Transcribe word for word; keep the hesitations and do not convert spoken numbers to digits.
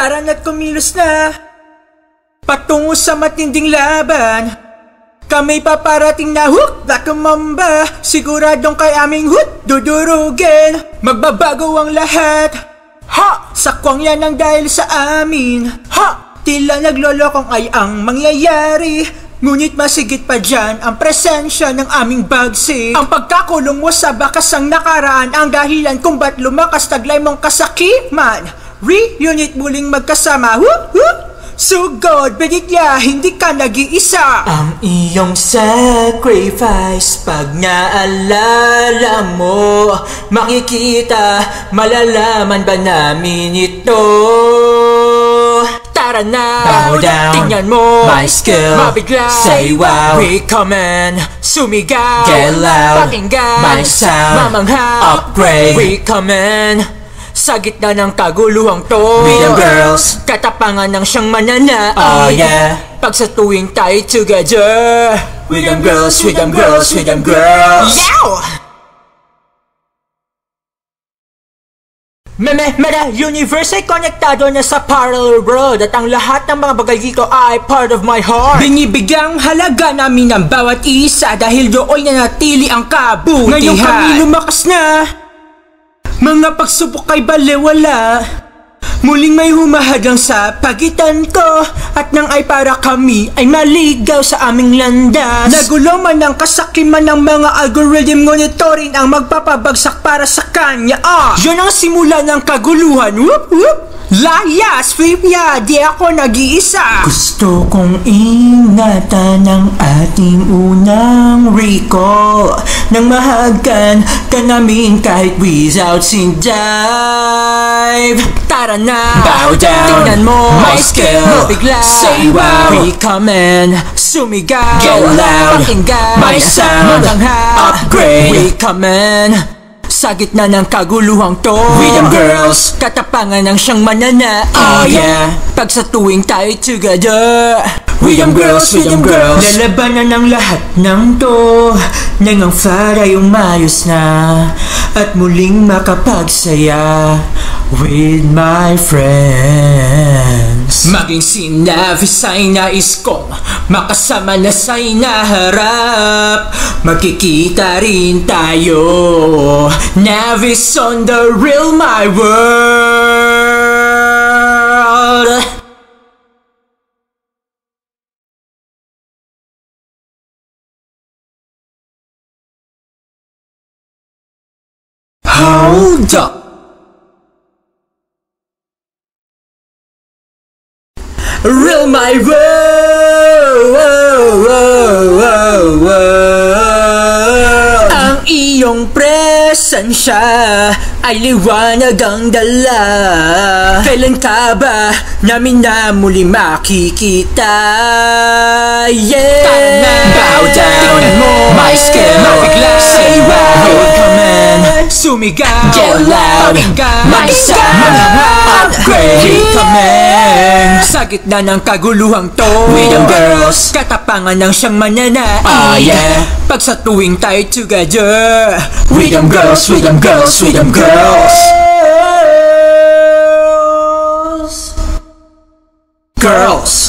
Tara na't kumilos na patungo sa matinding laban. Kami paparating na hook, Black Mamba. Siguradong kay aming hook dudurugin. Magbabago ang lahat, ha! Sa Kwangya ng dahil sa amin, ha! Tila naglolokong ay ang mangyayari. Ngunit masigit pa dyan ang presensya ng aming bagsik. Ang pagkakulong mo sa bakas ang nakaraan ang dahilan kung ba't lumakas taglay mong kasakiman. Reunit muling magkasama, whoop whoop. Sugod, Benigya, hindi ka nag-iisa. Ang iyong sacrifice, pag naalala mo, makikita, malalaman ba namin ito? Tara na, bow down, tingnan mo, my skill, mabigla, say wow, recommend, sumigaw, get loud, pakinggan, my sound, mamangha, upgrade, recommend. Sa gitna ng kaguluhang to, we the girls, katapangan ng siyang manana. Oh yeah, pag sa tuwing tayo together, we them girls, we them girls, we them girls. Yow! Meme, Meta universe ay konektado na sa parallel world, at ang lahat ng mga bagay ko ay part of my heart. Binibigyang halaga namin ang bawat isa dahil doon na natili ang kabutihan. Ngayon kami lumakas na, mga pagsubok ay baliwala. Muling may humahadlang sa pagitan ko, at nang ay para kami ay maligaw sa aming landas. Nagulo man ang kasakiman ng mga algorithm, ngunit to rin ang magpapabagsak para sa kanya. Ah, yun ang simula ng kaguluhan. Whoop whoop. Layas, Flipya, di ako nag-iisa. Gusto kong ingatan ang ating unang recall, nang mahagan ka namin kahit without SYNK DIVE. Tara na, bow down, tingnan mo, my skill, mabigla, say wow, recommend, sumigaw, get loud, pakinggan, my sound, magangha, upgrade, recommend. Sa gitna ng kaguluhang to, we them girls, katapangan ng siyang manana. Oh yeah, pag sa tuwing tayo together, we them girls, we them girls. Lalabanan ng lahat ng to, nang ang fara yung mayos na, at muling makapagsaya with my friends. Maging si Navis ay nais kong makasama na sa inaharap. Magkikita rin tayo, Navis on the real my world. Hold up! Real my world, world, world, world, world. Ang iyong presensya ay liwanag ang dala. Kailan ka ba namin na muli makikita? Yeah! Tara na, bow down, my skill, mabigla, say wow, recommend, sumigaw, get loud, pakinggan, mag-isang, upgrade, recommend. Sa gitna ng kaguluhang to, we them girls, katapangan ng siyang mananaig. Oh yeah, pag sa tuwing tayo together, we them girls, we them girls, we them girls. Girls. Girls.